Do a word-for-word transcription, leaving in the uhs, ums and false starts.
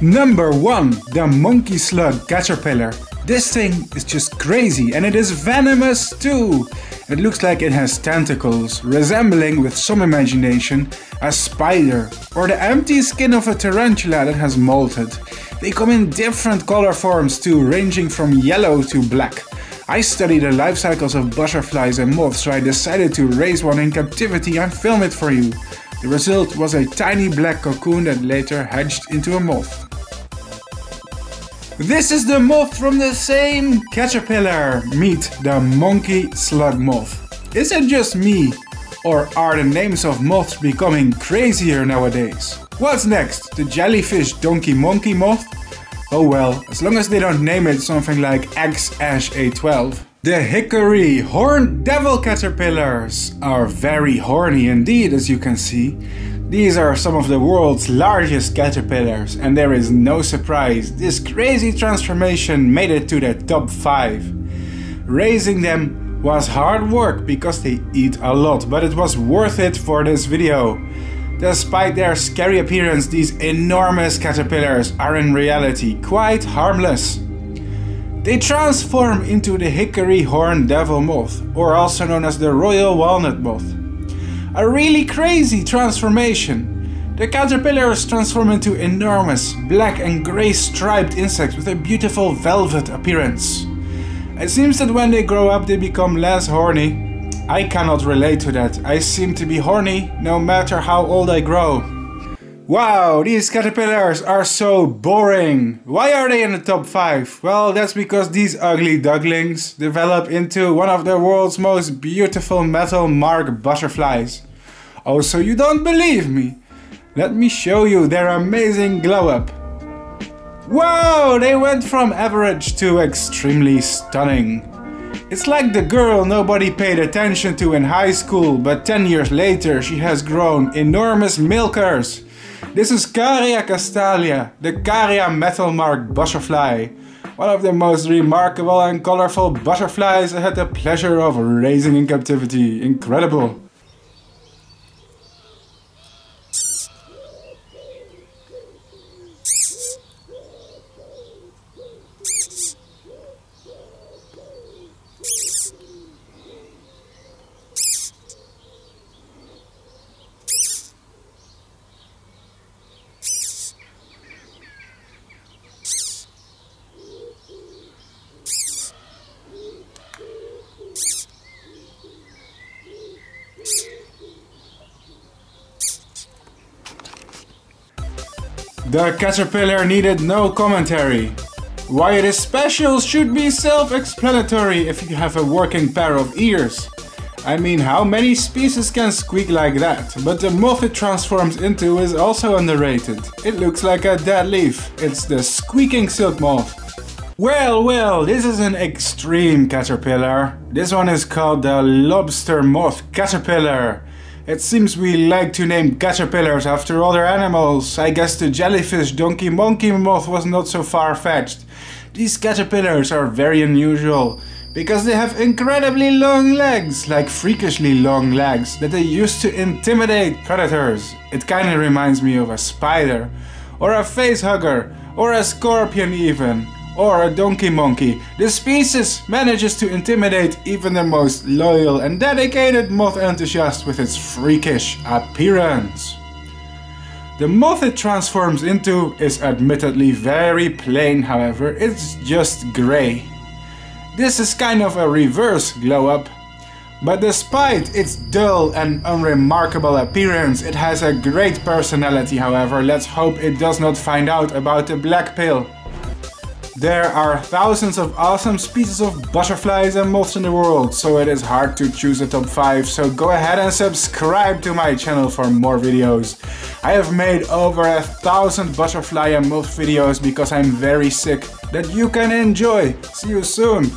Number one, the monkey slug caterpillar. This thing is just crazy, and it is venomous too. It looks like it has tentacles, resembling, with some imagination, a spider or the empty skin of a tarantula that has molted. They come in different color forms too, ranging from yellow to black. I study the life cycles of butterflies and moths, so I decided to raise one in captivity and film it for you. The result was a tiny black cocoon that later hatched into a moth. This is the moth from the same caterpillar. Meet the monkey slug moth. Is it just me? Or are the names of moths becoming crazier nowadays? What's next? The jellyfish donkey monkey moth? Oh well, as long as they don't name it something like X A twelve. The hickory horned devil caterpillars are very horny indeed, as you can see. These are some of the world's largest caterpillars, and there is no surprise, this crazy transformation made it to the top five. Raising them was hard work because they eat a lot, but it was worth it for this video. Despite their scary appearance, these enormous caterpillars are in reality quite harmless. They transform into the hickory horned devil moth, or also known as the Royal Walnut Moth. A really crazy transformation. The caterpillars transform into enormous black and grey striped insects with a beautiful velvet appearance. It seems that when they grow up they become less horny. I cannot relate to that. I seem to be horny no matter how old I grow. Wow, these caterpillars are so boring. Why are they in the top five? Well, that's because these ugly ducklings develop into one of the world's most beautiful metalmark butterflies. Oh, so you don't believe me? Let me show you their amazing glow up. Wow, they went from average to extremely stunning. It's like the girl nobody paid attention to in high school, but ten years later she has grown enormous milkers. This is Caria Castalia, the Caria Metalmark butterfly, one of the most remarkable and colorful butterflies I had the pleasure of raising in captivity. Incredible! The caterpillar needed no commentary. Why it is special should be self-explanatory if you have a working pair of ears. I mean, how many species can squeak like that? But the moth it transforms into is also underrated. It looks like a dead leaf. It's the squeaking silkmoth. Well, well, this is an extreme caterpillar. This one is called the lobster moth caterpillar. It seems we like to name caterpillars after other animals. I guess the jellyfish donkey monkey moth was not so far-fetched. These caterpillars are very unusual because they have incredibly long legs, like freakishly long legs, that they use to intimidate predators. It kinda reminds me of a spider, or a facehugger, or a scorpion even, or a donkey monkey. This species manages to intimidate even the most loyal and dedicated moth enthusiast with its freakish appearance. The moth it transforms into is admittedly very plain, however, it's just grey. This is kind of a reverse glow up, but despite its dull and unremarkable appearance, it has a great personality, however. Let's hope it does not find out about the black pill. There are thousands of awesome species of butterflies and moths in the world, so it is hard to choose a top five, so go ahead and subscribe to my channel for more videos. I have made over a thousand butterfly and moth videos because I'm very sick, that you can enjoy. See you soon!